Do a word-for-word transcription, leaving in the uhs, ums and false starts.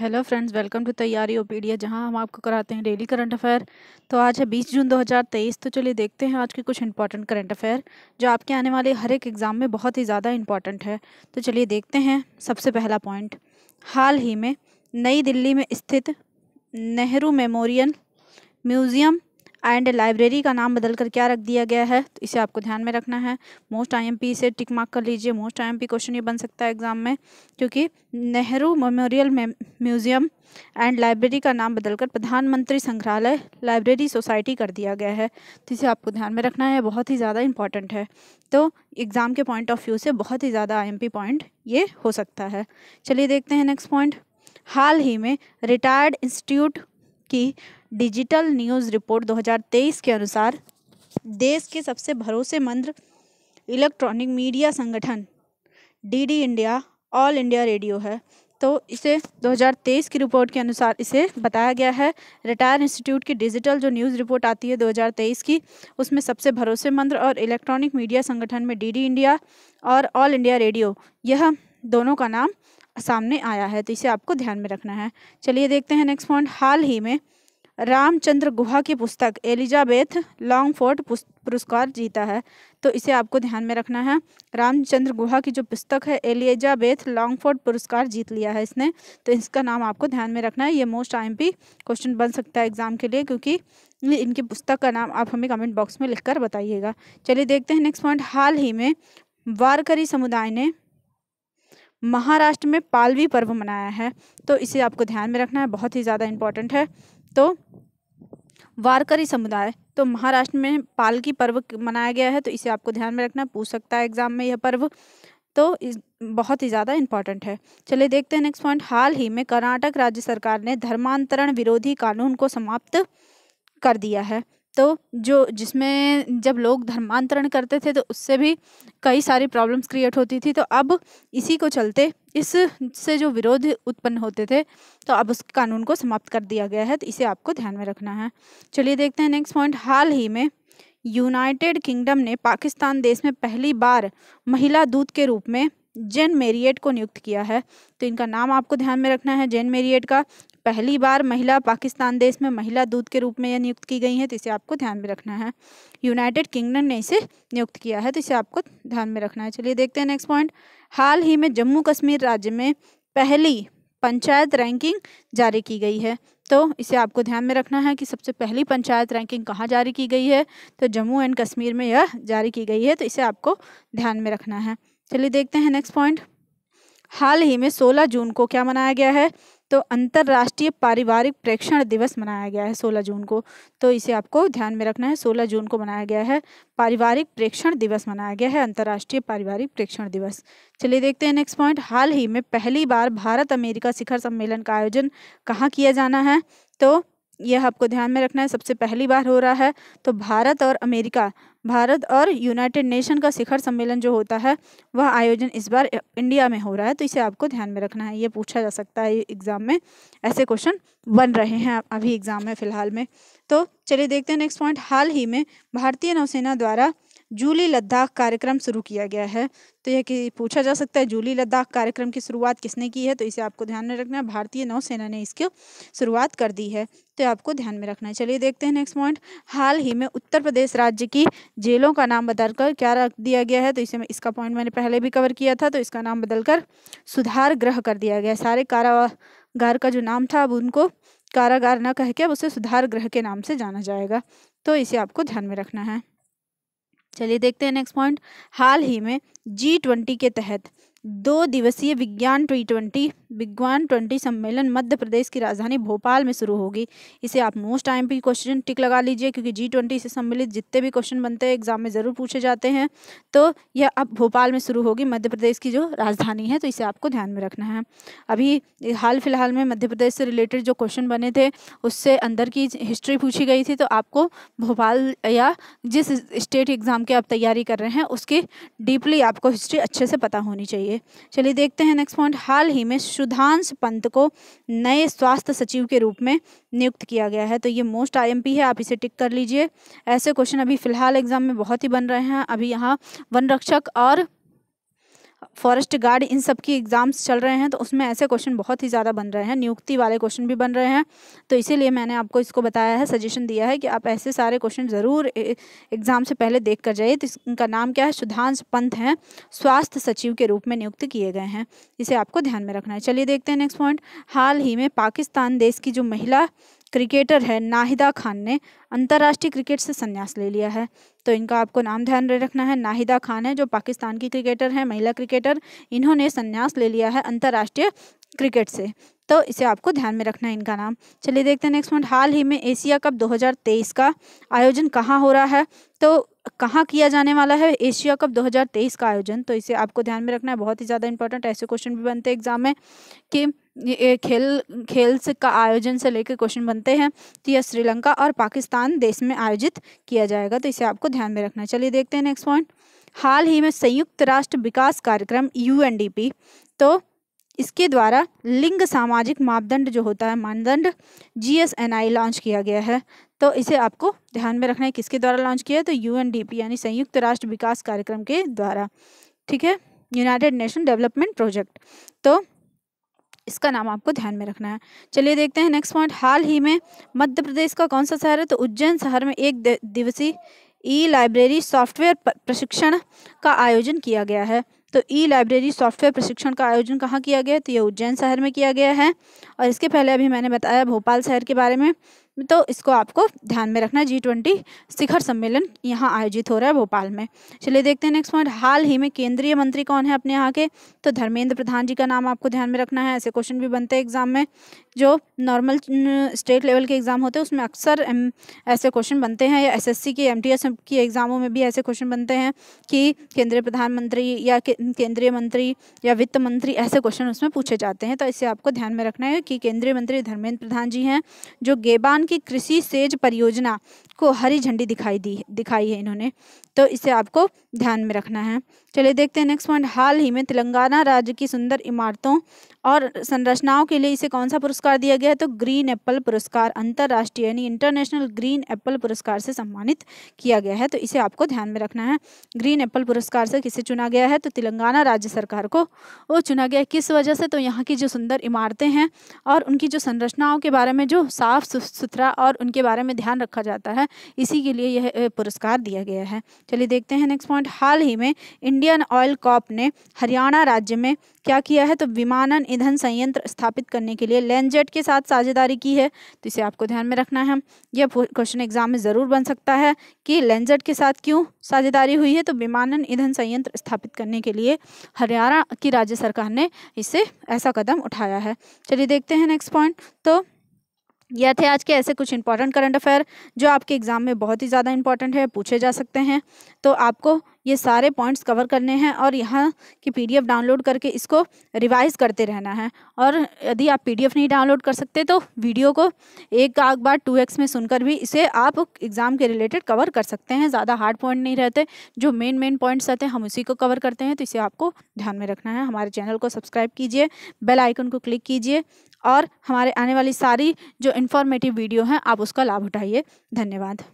Hello friends, welcome to तैयारीओपीडिया, जहां हम आपको कराते हैं डेली करंट अफेयर। तो आज है बीस जून दो हज़ार तेईस। तो चलिए देखते हैं आज के कुछ इंपॉर्टेंट करंट अफेयर जो आपके आने वाले हर एक एग्ज़ाम में बहुत ही ज़्यादा इंपॉर्टेंट है। तो चलिए देखते हैं। सबसे पहला पॉइंट, हाल ही में नई दिल्ली में स्थित Nehru memorial museum and library का नाम बदल कर क्या रख दिया गया है। तो इसे आपको ध्यान में रखना है। मोस्ट आईएमपी से टिक मार्क कर लीजिए। मोस्ट आईएमपी क्वेश्चन ये बन सकता है एग्जाम में, क्योंकि Nehru memorial museum and library का नाम बदलकर प्रधानमंत्री संग्रहालय लाइब्रेरी सोसाइटी कर दिया गया है। तो इसे आपको ध्यान में रखना है, बहुत ही ज़्यादा इंपॉर्टेंट है। तो एग्ज़ाम के पॉइंट ऑफ व्यू से बहुत ही ज़्यादा आईएमपी पॉइंट ये हो सकता है। चलिए देखते हैं नेक्स्ट पॉइंट, हाल ही में रिटायर्ड इंस्टीट्यूट की डिजिटल न्यूज़ रिपोर्ट दो हज़ार तेईस के अनुसार देश के सबसे भरोसेमंद इलेक्ट्रॉनिक मीडिया संगठन DD India all India radio है। तो इसे दो हज़ार तेईस की रिपोर्ट के अनुसार इसे बताया गया है। रिटायर इंस्टीट्यूट की डिजिटल जो न्यूज़ रिपोर्ट आती है दो हज़ार तेईस की, उसमें सबसे भरोसेमंद और इलेक्ट्रॉनिक मीडिया संगठन में डीडी इंडिया और ऑल इंडिया रेडियो, यह दोनों का नाम सामने आया है। तो इसे आपको ध्यान में रखना है। चलिए देखते हैं नेक्स्ट पॉइंट, हाल ही में रामचंद्र गुहा की पुस्तक एलिजाबेथ लॉन्गफोर्ड पुरस्कार जीता है। तो इसे आपको ध्यान में रखना है। रामचंद्र गुहा की जो पुस्तक है एलिजाबेथ लॉन्गफोर्ड पुरस्कार जीत लिया है इसने। तो इसका नाम आपको ध्यान में रखना है। ये मोस्ट आईएमपी क्वेश्चन बन सकता है एग्जाम के लिए, क्योंकि इनकी पुस्तक का नाम आप हमें कमेंट बॉक्स में लिख कर बताइएगा। चलिए देखते हैं नेक्स्ट पॉइंट, हाल ही में वारकरी समुदाय ने महाराष्ट्र में पालवी पर्व मनाया है। तो इसे आपको ध्यान में रखना है, बहुत ही ज़्यादा इंपॉर्टेंट है। तो वारकरी समुदाय, तो महाराष्ट्र में पालकी पर्व मनाया गया है। तो इसे आपको ध्यान में रखना, पूछ सकता है एग्जाम में यह पर्व। तो इस बहुत ही ज़्यादा इंपॉर्टेंट है। चलिए देखते हैं नेक्स्ट पॉइंट, हाल ही में कर्नाटक राज्य सरकार ने धर्मांतरण विरोधी कानून को समाप्त कर दिया है। तो जो जिसमें जब लोग धर्मांतरण करते थे तो उससे भी कई सारी प्रॉब्लम्स क्रिएट होती थी। तो अब इसी को चलते, इससे जो विरोध उत्पन्न होते थे, तो अब उस कानून को समाप्त कर दिया गया है। तो इसे आपको ध्यान में रखना है। चलिए देखते हैं नेक्स्ट पॉइंट, हाल ही में यूनाइटेड किंगडम ने पाकिस्तान देश में पहली बार महिला दूत के रूप में जेन मेरियट को नियुक्त किया है। तो इनका नाम आपको ध्यान में रखना है, जेन मेरियट का। पहली बार महिला पाकिस्तान देश में महिला दूत के रूप में यह नियुक्त की गई है। तो इसे आपको ध्यान में रखना है। यूनाइटेड किंगडम ने इसे नियुक्त किया है, तो इसे आपको ध्यान में रखना है। चलिए देखते हैं नेक्स्ट पॉइंट, हाल ही में जम्मू कश्मीर राज्य में पहली पंचायत रैंकिंग जारी की गई है। तो इसे आपको ध्यान में रखना है कि सबसे पहली पंचायत रैंकिंग कहाँ जारी की गई है। तो जम्मू एंड कश्मीर में यह जारी की गई है। तो इसे आपको ध्यान में रखना है। चलिए देखते हैं नेक्स्ट पॉइंट, हाल ही में सोलह जून को क्या मनाया गया है। तो अंतर्राष्ट्रीय पारिवारिक प्रेक्षण दिवस मनाया गया है सोलह जून को। तो इसे आपको ध्यान में रखना है, सोलह जून को मनाया गया है, पारिवारिक प्रेक्षण दिवस मनाया गया है, अंतर्राष्ट्रीय पारिवारिक प्रेक्षण दिवस। चलिए देखते हैं नेक्स्ट पॉइंट, हाल ही में पहली बार भारत अमेरिका शिखर सम्मेलन का आयोजन कहाँ किया जाना है। तो यह आपको ध्यान में रखना है, सबसे पहली बार हो रहा है। तो भारत और अमेरिका, भारत और यूनाइटेड नेशन का शिखर सम्मेलन जो होता है, वह आयोजन इस बार इंडिया में हो रहा है। तो इसे आपको ध्यान में रखना है, ये पूछा जा सकता है एग्ज़ाम में। ऐसे क्वेश्चन बन रहे हैं अभी एग्ज़ाम में फ़िलहाल में। तो चलिए देखते हैं नेक्स्ट पॉइंट, हाल ही में भारतीय नौसेना द्वारा जूली लद्दाख कार्यक्रम शुरू किया गया है। तो यह कि पूछा जा सकता है, जूली लद्दाख कार्यक्रम की शुरुआत किसने की है। तो इसे आपको ध्यान में रखना है, भारतीय नौसेना ने इसकी शुरुआत कर दी है। तो आपको ध्यान में रखना है। चलिए देखते हैं नेक्स्ट पॉइंट, हाल ही में उत्तर प्रदेश राज्य की जेलों का नाम बदलकर क्या रख दिया गया है। तो इसे इसका पॉइंट मैंने पहले भी कवर किया था। तो इसका नाम बदलकर सुधार गृह कर दिया गया। सारे कारागार का जो नाम था, अब उनको कारागार न कह के अब उसे सुधार गृह के नाम से जाना जाएगा। तो इसे आपको ध्यान में रखना है। चलिए देखते हैं नेक्स्ट पॉइंट, हाल ही में जी ट्वेंटी के तहत दो दिवसीय विज्ञान टी ट्वेंटी विज्ञान ट्वेंटी सम्मेलन मध्य प्रदेश की राजधानी भोपाल में शुरू होगी। इसे आप मोस्ट आईएमपी क्वेश्चन टिक लगा लीजिए, क्योंकि जी ट्वेंटी से सम्मिलित जितने भी क्वेश्चन बनते हैं एग्जाम में ज़रूर पूछे जाते हैं। तो यह अब भोपाल में शुरू होगी, मध्य प्रदेश की जो राजधानी है। तो इसे आपको ध्यान में रखना है। अभी हाल फिलहाल में मध्य प्रदेश से रिलेटेड जो क्वेश्चन बने थे, उससे अंदर की हिस्ट्री पूछी गई थी। तो आपको भोपाल या जिस स्टेट एग्ज़ाम की आप तैयारी कर रहे हैं, उसकी डीपली आपको हिस्ट्री अच्छे से पता होनी चाहिए। चलिए देखते हैं नेक्स्ट पॉइंट, हाल ही में सुधांशु पंत को नए स्वास्थ्य सचिव के रूप में नियुक्त किया गया है। तो ये मोस्ट आईएमपी है, आप इसे टिक कर लीजिए। ऐसे क्वेश्चन अभी फिलहाल एग्जाम में बहुत ही बन रहे हैं। अभी यहाँ वन रक्षक और फॉरेस्ट गार्ड, इन सब की एग्ज़ाम्स चल रहे हैं तो उसमें ऐसे क्वेश्चन बहुत ही ज़्यादा बन रहे हैं, नियुक्ति वाले क्वेश्चन भी बन रहे हैं। तो इसीलिए मैंने आपको इसको बताया है, सजेशन दिया है कि आप ऐसे सारे क्वेश्चन ज़रूर एग्ज़ाम से पहले देख कर जाइए। तो इनका नाम क्या है, सुधांशु पंत हैं, स्वास्थ्य सचिव के रूप में नियुक्त किए गए हैं, इसे आपको ध्यान में रखना है। चलिए देखते हैं नेक्स्ट पॉइंट। हाल ही में पाकिस्तान देश की जो महिला क्रिकेटर है नाहिदा खान ने अंतर्राष्ट्रीय क्रिकेट से संन्यास ले लिया है, तो इनका आपको नाम ध्यान रखना है। नाहिदा खान है जो पाकिस्तान की क्रिकेटर है, महिला क्रिकेटर, इन्होंने संन्यास ले लिया है अंतर्राष्ट्रीय क्रिकेट से, तो इसे आपको ध्यान में रखना है इनका नाम। चलिए देखते हैं नेक्स्ट वन। हाल ही में एशिया कप दो हज़ार तेईस का आयोजन कहाँ हो रहा है, तो कहाँ किया जाने वाला है एशिया कप दो हज़ार तेईस का आयोजन, तो इसे आपको ध्यान में रखना है। बहुत ही ज़्यादा इंपॉर्टेंट ऐसे क्वेश्चन भी बनते हैं एग्जाम में कि खेल खेल से का आयोजन से लेकर क्वेश्चन बनते हैं। तो यह श्रीलंका और पाकिस्तान देश में आयोजित किया जाएगा, तो इसे आपको ध्यान में रखना है। चलिए देखते हैं नेक्स्ट पॉइंट। हाल ही में संयुक्त राष्ट्र विकास कार्यक्रम यू एन डी पी, तो इसके द्वारा लिंग सामाजिक मापदंड जो होता है मानदंड G S N I launch किया गया है, तो इसे आपको ध्यान में रखना है। किसके द्वारा लॉन्च किया है, तो यू एन डी पी यानी संयुक्त राष्ट्र विकास कार्यक्रम के द्वारा, ठीक है, यूनाइटेड नेशन डेवलपमेंट प्रोजेक्ट, तो इसका नाम आपको ध्यान में रखना है। चलिए देखते हैं नेक्स्ट पॉइंट। हाल ही में मध्य प्रदेश का कौन सा शहर है, तो उज्जैन शहर में एक दिवसीय ई लाइब्रेरी सॉफ्टवेयर प्रशिक्षण का आयोजन किया गया है। तो ई लाइब्रेरी सॉफ्टवेयर प्रशिक्षण का आयोजन कहाँ किया गया है, तो ये उज्जैन शहर में किया गया है। और इसके पहले अभी मैंने बताया भोपाल शहर के बारे में, तो इसको आपको ध्यान में रखना है। जी ट्वेंटी शिखर सम्मेलन यहाँ आयोजित हो रहा है भोपाल में। चलिए देखते हैं नेक्स्ट पॉइंट। हाल ही में केंद्रीय मंत्री कौन है अपने यहाँ के, तो धर्मेंद्र प्रधान जी का नाम आपको ध्यान में रखना है। ऐसे क्वेश्चन भी बनते हैं एग्जाम में, जो नॉर्मल स्टेट लेवल के एग्ज़ाम होते हैं उसमें अक्सर ऐसे क्वेश्चन बनते हैं, या एस एस सी के एम टी एस की एग्ज़ामों में भी ऐसे क्वेश्चन बनते हैं कि केंद्रीय प्रधानमंत्री या केंद्रीय मंत्री या वित्त मंत्री, ऐसे क्वेश्चन उसमें पूछे जाते हैं। तो इसे आपको ध्यान में रखना है कि केंद्रीय मंत्री धर्मेंद्र प्रधान जी हैं जो गेबान की कृषि सेज परियोजना को हरी झंडी दिखाई दी दिखाई है इन्होंने, तो इसे आपको ध्यान में रखना है। चलिए देखते हैं नेक्स्ट पॉइंट। हाल ही में तेलंगाना राज्य की सुंदर इमारतों और संरचनाओं के लिए इसे कौन सा पुरस्कार दिया गया है, तो ग्रीन एप्पल पुरस्कार, अंतर्राष्ट्रीय यानी इंटरनेशनल ग्रीन एप्पल पुरस्कार से सम्मानित किया गया है, तो इसे आपको ध्यान में रखना है। ग्रीन एप्पल पुरस्कार से किसे चुना गया है, तो तेलंगाना राज्य सरकार को वो चुना गया है। किस वजह से, तो यहाँ की जो सुंदर इमारतें हैं और उनकी जो संरचनाओं के बारे में जो साफ सुथरा और उनके बारे में ध्यान रखा जाता है, इसी के लिए यह पुरस्कार दिया गया है। चलिए देखते हैं नेक्स्ट पॉइंट। हाल ही में इंडियन ऑयल कॉर्प ने हरियाणा राज्य में क्या किया है, तो विमानन ईंधन संयंत्र स्थापित करने के लिए लैंजेट के साथ साझेदारी की है, तो इसे आपको ध्यान में रखना है। यह क्वेश्चन एग्जाम में ज़रूर बन सकता है कि लैंजेट के साथ क्यों साझेदारी हुई है, तो विमानन ईंधन संयंत्र स्थापित करने के लिए हरियाणा की राज्य सरकार ने इसे ऐसा कदम उठाया है। चलिए देखते हैं नेक्स्ट पॉइंट। तो यह थे आज के ऐसे कुछ इंपॉर्टेंट करंट अफेयर जो आपके एग्ज़ाम में बहुत ही ज़्यादा इंपॉर्टेंट है, पूछे जा सकते हैं। तो आपको ये सारे पॉइंट्स कवर करने हैं और यहाँ की पी डी एफ डाउनलोड करके इसको रिवाइज़ करते रहना है। और यदि आप पी डी एफ नहीं डाउनलोड कर सकते तो वीडियो को एक आध बार टू एक्स में सुनकर भी इसे आप एग्ज़ाम के रिलेटेड कवर कर सकते हैं। ज़्यादा हार्ड पॉइंट नहीं रहते, जो मेन मेन पॉइंट्स रहते हैं हम उसी को कवर करते हैं, तो इसे आपको ध्यान में रखना है। हमारे चैनल को सब्सक्राइब कीजिए, बेल आइकन को क्लिक कीजिए और हमारे आने वाली सारी जो इन्फॉर्मेटिव वीडियो हैं आप उसका लाभ उठाइए। धन्यवाद।